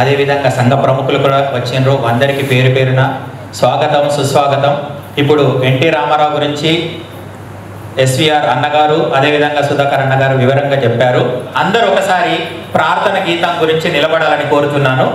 అదే విధంగా సంఘ ప్రముఖులు కూడా వచ్చిండ్రు. అందరికీ పేరు పేరున స్వాగతం సుస్వాగతం. ఇప్పుడు ఎన్టీ రామారావు గురించి ఎస్విఆర్ అన్నగారు అదే విధంగా సుధాకర్ అన్నగారు వివరంగా చెప్పారు. అందరూ ఒకసారి ప్రార్థన గీతం గురించి నిలబడాలని కోరుతున్నాను.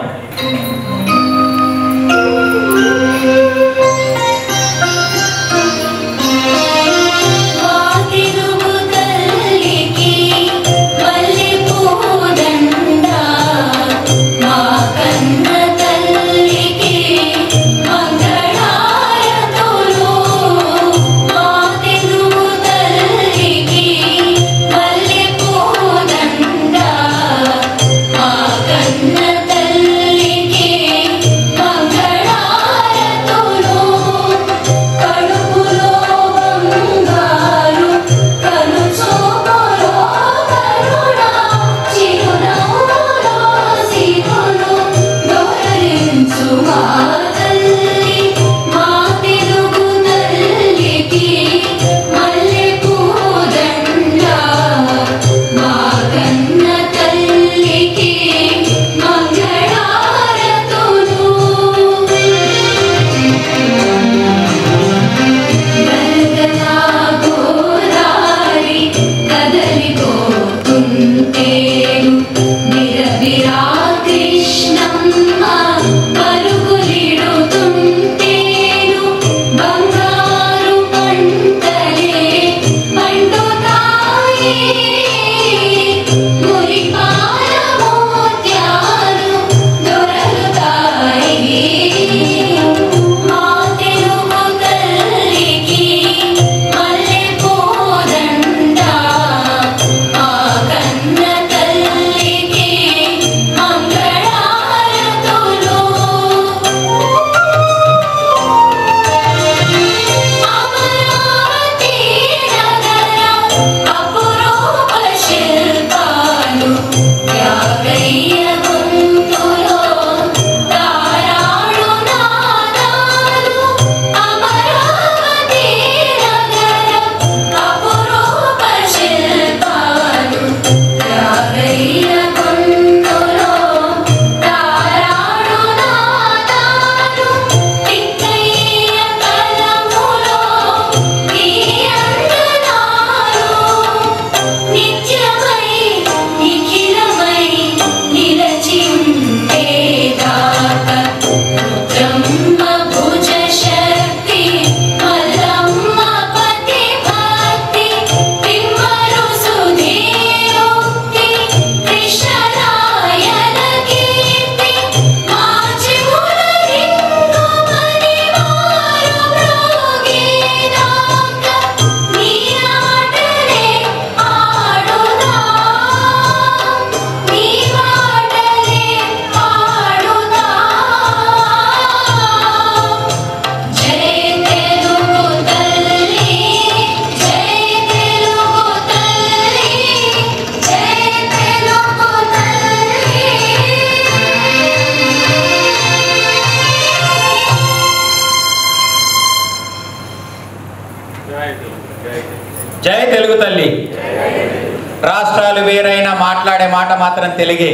राष्ट्रालु वेरैना मातलाडे माट मात्रं तेलुगे,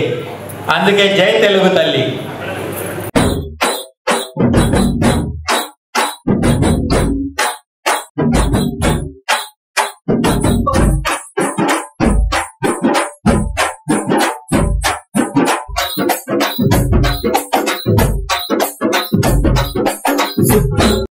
अंदुके जय तेलुगु तल्ली.